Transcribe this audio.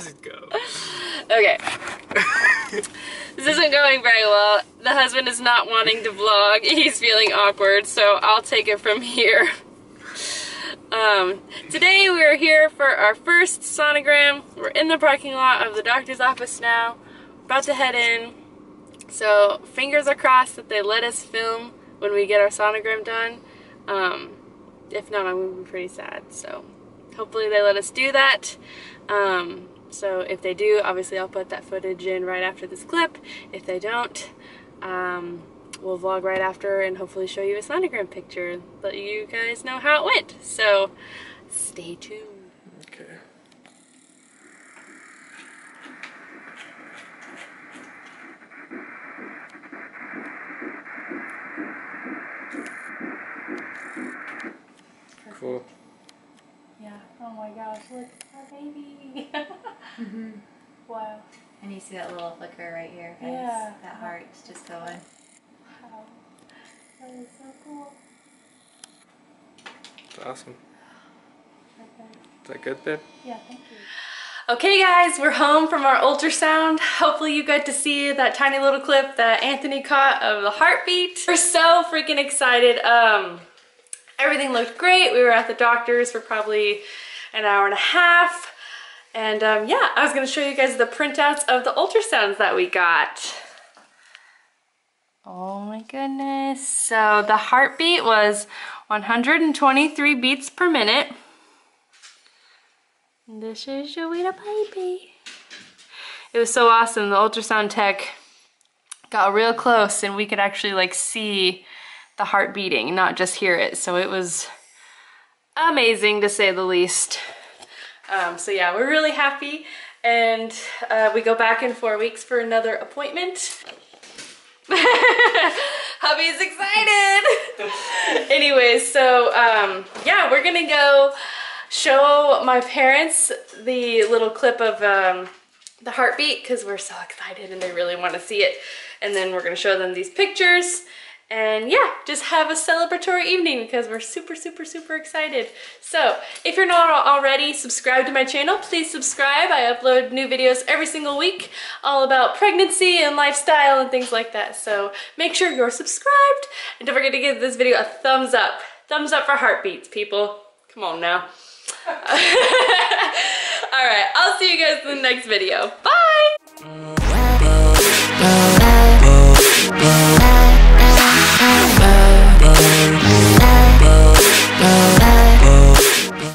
doesn't go. Okay. This isn't going very well. The husband is not wanting to vlog. He's feeling awkward, so I'll take it from here. Today we're here for our first sonogram. We're in the parking lot of the doctor's office now. We're about to head in. So fingers are crossed that they let us film when we get our sonogram done. If not, I'm going to be pretty sad. So hopefully they let us do that. So if they do, obviously I'll put that footage in right after this clip. If they don't, we'll vlog right after and hopefully show you a sonogram picture, let you guys know how it went. So stay tuned. Okay. Cool. Yeah. Oh my gosh, look, our baby. Mm-hmm. Wow. And you see that little flicker right here, guys? Yeah. That heart's just going. Wow. That is so cool. That's awesome. Okay. Is that good, babe? Yeah, thank you. Okay guys, we're home from our ultrasound. Hopefully you got to see that tiny little clip that Anthony caught of the heartbeat. We're so freaking excited. Everything looked great. We were at the doctor's for probably an hour and a half. And yeah, I was gonna show you guys the printouts of the ultrasounds that we got. Oh my goodness. So the heartbeat was 123 beats per minute. And this is your little baby. It was so awesome. The ultrasound tech got real close and we could actually like see the heart beating, not just hear it. So it was amazing to say the least. So yeah, we're really happy, and we go back in 4 weeks for another appointment. Hubby's excited. Anyways, so yeah, we're gonna go show my parents the little clip of the heartbeat because we're so excited and they really want to see it. And then we're gonna show them these pictures. And yeah, just have a celebratory evening because we're super, super, super excited. So if you're not already subscribed to my channel, please subscribe. I upload new videos every single week all about pregnancy and lifestyle and things like that. So make sure you're subscribed and don't forget to give this video a thumbs up. Thumbs up for heartbeats, people. Come on now. All right, I'll see you guys in the next video. Bye.